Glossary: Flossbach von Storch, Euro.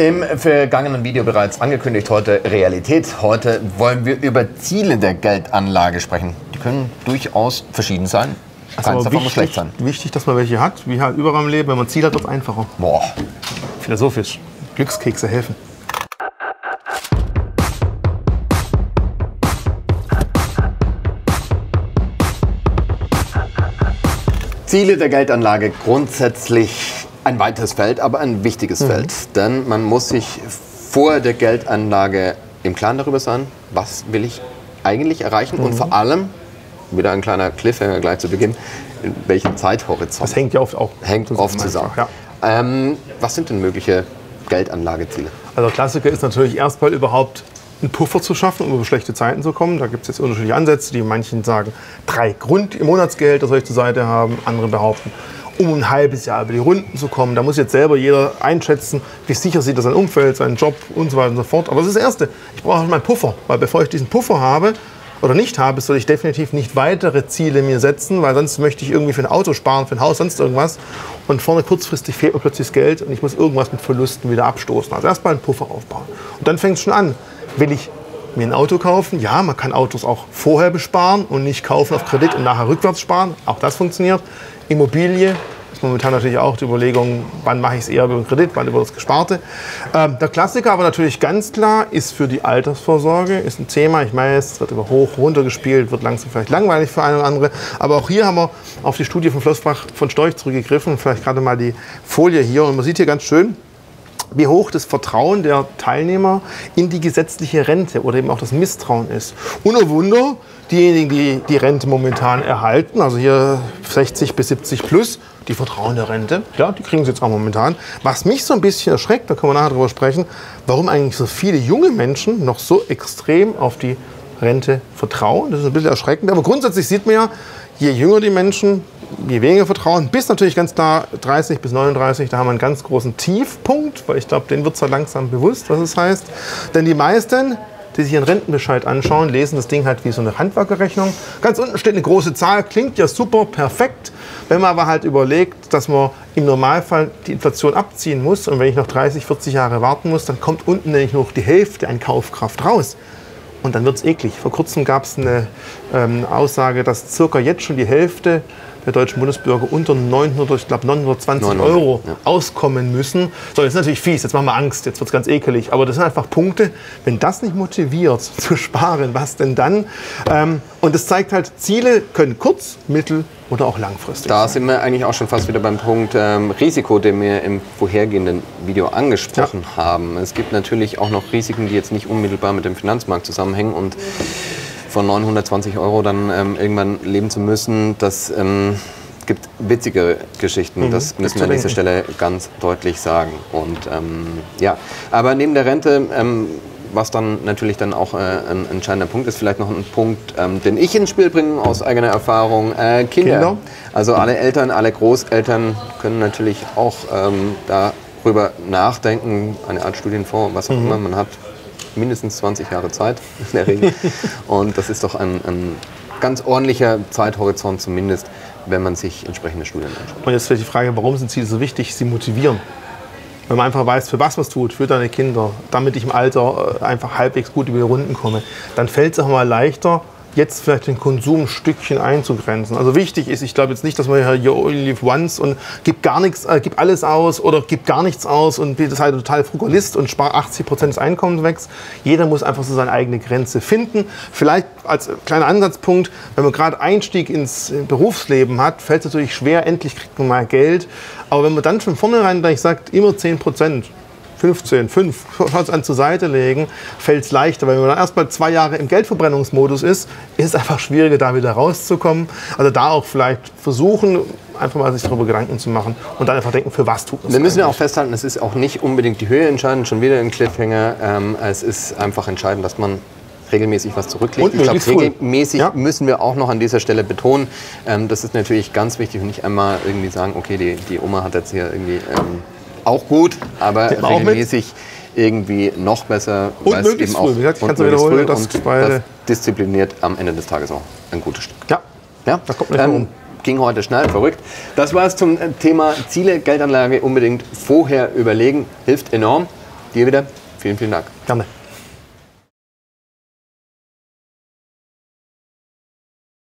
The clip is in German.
Im vergangenen Video bereits angekündigt, heute Realität. Heute wollen wir über Ziele der Geldanlage sprechen. Die können durchaus verschieden sein. Keins davon muss schlecht sein. Wichtig, dass man welche hat, wie halt überall im Leben. Wenn man Ziele hat, wird es einfacher. Boah. Philosophisch. Glückskekse helfen. Ziele der Geldanlage grundsätzlich. Ein weites Feld, aber ein wichtiges Feld, denn man muss sich vor der Geldanlage im Klaren darüber sein, was will ich eigentlich erreichen und vor allem, wieder ein kleiner Cliffhanger gleich zu Beginn, in welchem Zeithorizont. Das hängt ja oft auch zusammen. Ja. Was sind denn mögliche Geldanlageziele? Also Klassiker ist natürlich erstmal überhaupt einen Puffer zu schaffen, um über schlechte Zeiten zu kommen. Da gibt es jetzt unterschiedliche Ansätze, die manchen sagen, 3 Grund im Monatsgeld, das soll ich zur Seite haben, andere behaupten, um ein halbes Jahr über die Runden zu kommen. Da muss jetzt selber jeder einschätzen, wie sicher sieht er sein Umfeld, seinen Job und so weiter und so fort. Aber das ist das Erste. Ich brauche meinen Puffer, weil bevor ich diesen Puffer habe oder nicht habe, soll ich definitiv nicht weitere Ziele mir setzen, weil sonst möchte ich irgendwie für ein Auto sparen, für ein Haus, sonst irgendwas. Und vorne kurzfristig fehlt mir plötzlich das Geld und ich muss irgendwas mit Verlusten wieder abstoßen. Also erstmal einen Puffer aufbauen. Und dann fängt es schon an. Will ich mir ein Auto kaufen? Ja, man kann Autos auch vorher besparen und nicht kaufen auf Kredit und nachher rückwärts sparen. Auch das funktioniert. Immobilie ist momentan natürlich auch die Überlegung, wann mache ich es eher über den Kredit, wann über das Gesparte. Der Klassiker aber natürlich ganz klar ist für die Altersvorsorge, ist ein Thema. Ich meine, es wird über hoch, runter gespielt, wird langsam vielleicht langweilig für einen oder andere. Aber auch hier haben wir auf die Studie von Flossbach von Storch zurückgegriffen. Vielleicht gerade mal die Folie hier. Und man sieht hier ganz schön, wie hoch das Vertrauen der Teilnehmer in die gesetzliche Rente oder eben auch das Misstrauen ist. Ohne Wunder, diejenigen, die die Rente momentan erhalten, also hier 60 bis 70 plus, die vertrauen der Rente, ja, die kriegen sie jetzt auch momentan. Was mich so ein bisschen erschreckt, da können wir nachher drüber sprechen, warum eigentlich so viele junge Menschen noch so extrem auf die Rente vertrauen. Das ist ein bisschen erschreckend, aber grundsätzlich sieht man ja, je jünger die Menschen, je weniger Vertrauen, bis natürlich ganz klar 30 bis 39, da haben wir einen ganz großen Tiefpunkt, weil ich glaube, denen wird es halt langsam bewusst, was es heißt. Denn die meisten, die sich ihren Rentenbescheid anschauen, lesen das Ding halt wie so eine Handwerkerrechnung. Ganz unten steht eine große Zahl, klingt ja super, perfekt. Wenn man aber halt überlegt, dass man im Normalfall die Inflation abziehen muss und wenn ich noch 30, 40 Jahre warten muss, dann kommt unten nämlich noch die Hälfte an Kaufkraft raus. Und dann wird es eklig. Vor kurzem gab es eine Aussage, dass circa jetzt schon die Hälfte der deutschen Bundesbürger unter 900, ich glaube 920 Euro auskommen müssen. So, das ist natürlich fies, jetzt machen wir Angst, jetzt wird es ganz ekelig. Aber das sind einfach Punkte, wenn das nicht motiviert zu sparen, was denn dann? Und das zeigt halt, Ziele können kurz, mittel oder auch langfristig sein. Da sind wir eigentlich auch schon fast wieder beim Punkt Risiko, den wir im vorhergehenden Video angesprochen haben. Es gibt natürlich auch noch Risiken, die jetzt nicht unmittelbar mit dem Finanzmarkt zusammenhängen und von 920 Euro dann irgendwann leben zu müssen, das gibt witzige Geschichten. Das müssen wir an dieser Stelle ganz deutlich sagen. Und ja, aber neben der Rente, was dann natürlich dann auch ein entscheidender Punkt ist, vielleicht noch ein Punkt, den ich ins Spiel bringe aus eigener Erfahrung, Kinder. Also alle Eltern, alle Großeltern können natürlich auch darüber nachdenken, eine Art Studienfonds, was auch immer man hat. Mindestens 20 Jahre Zeit in der Regel und das ist doch ein ganz ordentlicher Zeithorizont zumindest, wenn man sich entsprechende Studien anschaut. Und jetzt vielleicht die Frage, warum sind Ziele so wichtig? Sie motivieren. Wenn man einfach weiß, für was man es tut, für deine Kinder, damit ich im Alter einfach halbwegs gut über die Runden komme, dann fällt es auch mal leichter, jetzt vielleicht den Konsum ein Stückchen einzugrenzen. Also wichtig ist, ich glaube jetzt nicht, dass man you only live once und gib gar nichts, gib alles aus oder gib gar nichts aus und das ist halt total Frugalist und spar 80% des Einkommens weg. Jeder muss einfach so seine eigene Grenze finden. Vielleicht als kleiner Ansatzpunkt, wenn man gerade Einstieg ins Berufsleben hat, fällt es natürlich schwer, endlich kriegt man mal Geld. Aber wenn man dann schon vornherein gleich sagt, immer 10%, 15, 5, schaut es an, zur Seite legen, fällt es leichter. Weil wenn man dann erst mal 2 Jahre im Geldverbrennungsmodus ist, ist es einfach schwieriger, da wieder rauszukommen. Also da auch vielleicht versuchen, einfach mal sich darüber Gedanken zu machen und dann einfach denken, für was tut man es. Dann müssen wir auch festhalten, es ist auch nicht unbedingt die Höhe entscheidend, schon wieder ein Cliffhanger. Es ist einfach entscheidend, dass man regelmäßig was zurücklegt. Ich glaube, regelmäßig müssen wir auch noch an dieser Stelle betonen. Das ist natürlich ganz wichtig und nicht einmal irgendwie sagen, okay, die Oma hat jetzt hier irgendwie... auch gut, aber regelmäßig irgendwie noch besser. Und möglichst früh. Wie gesagt, ich kann es wiederholen. Das diszipliniert am Ende des Tages auch ein gutes Stück. Ja, ja? Da kommt nicht um. Ging heute schnell, verrückt. Das war es zum Thema Ziele, Geldanlage. Unbedingt vorher überlegen, hilft enorm. Dir wieder. Vielen, vielen Dank. Gerne.